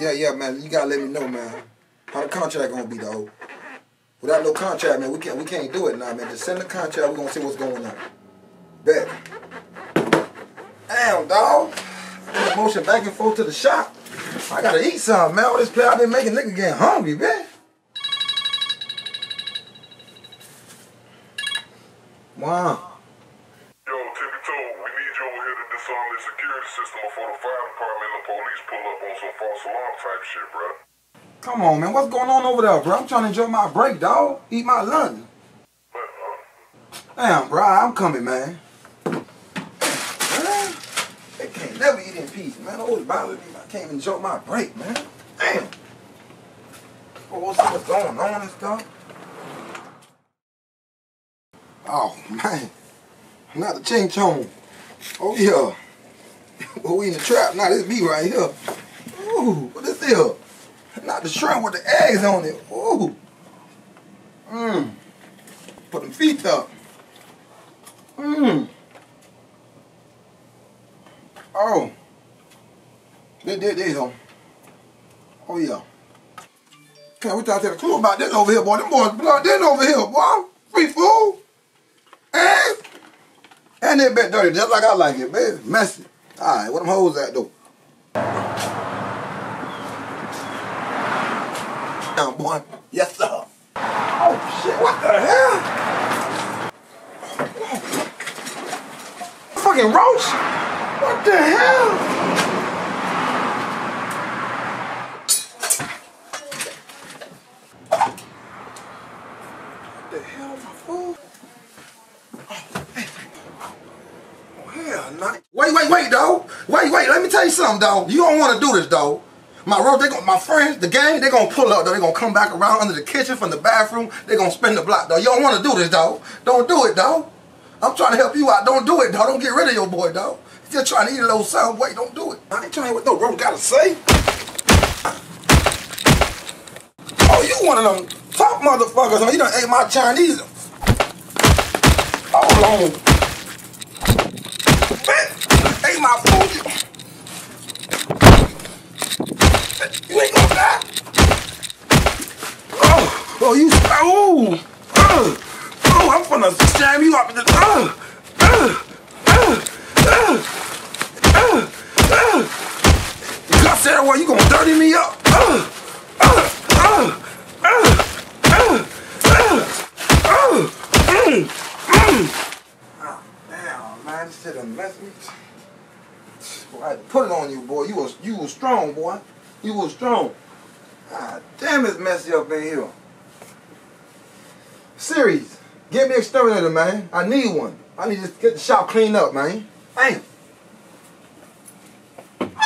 Yeah, man. You gotta let me know, man. How the contract gonna be though? Without no contract, man, we can't do it now, man. Just send the contract. We gonna see what's going on. Bet. Damn, dog. Motion back and forth to the shop. I gotta eat something, man. All this play I've been making, nigga getting hungry, man. Wow. Yo, Timmy Toe, we need you over here to disarm the security system before the fire department and the police pull up on some false alarm type shit, bro. Come on, man. What's going on over there, bro? I'm trying to enjoy my break, dog. Eat my lunch. Damn, bro. I'm coming, man. They can't never eat in peace, man. It always bothers me. I can't even enjoy my break, man. Damn. What's going on and stuff? Oh, man. Not the ching chong. Oh, yeah. Well, we in the trap. Now, this me right here. Ooh, what is this? Not the shrimp with the eggs on it. Ooh. Mmm. Put them feet up. Mmm. Oh. There you go. Oh, yeah. Okay, we talked to the crew about this over here, boy. Them boys blood in over here, boy. Free food. And they bit dirty, just like I like it, baby. Messy. All right, where them hoes at, though? Down, boy. Yes, sir. Oh, shit, what the hell? Oh, fucking Roach? What the hell? What the hell, my fool? Wait, dog. Wait, let me tell you something, dog. You don't want to do this, dog. My friends, the gang, they gonna pull up, though. They gonna come back around under the kitchen from the bathroom. They gonna spin the block, though. You don't want to do this, dog. Don't do it, dog. I'm trying to help you out. Don't do it, dog. Don't get rid of your boy, dog. He's just trying to eat a little something. Wait, don't do it. I ain't trying to hear what no bro gotta say. Oh, you one of them top motherfuckers. Man. You done ate my Chinese. Hold on. Ain't my food. You ain't gonna die. Oh, you. Oh, oh, I'm finna jam you up in the. Cuss everywhere, you gonna dirty me up. Damn, man, this shit done messed me. Boy, I had to put it on you, boy. You was strong, boy. You was strong. Ah, damn, it's messy up in here. Series, get me an exterminator, man. I need one. I need to get the shop cleaned up, man. Damn.